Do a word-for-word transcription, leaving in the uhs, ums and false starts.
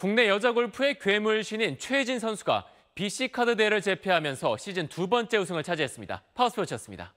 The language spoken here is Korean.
국내 여자 골프의 괴물 신인 최혜진 선수가 비씨카드 대회를 제패하면서 시즌 두 번째 우승을 차지했습니다. 파워스포츠였습니다.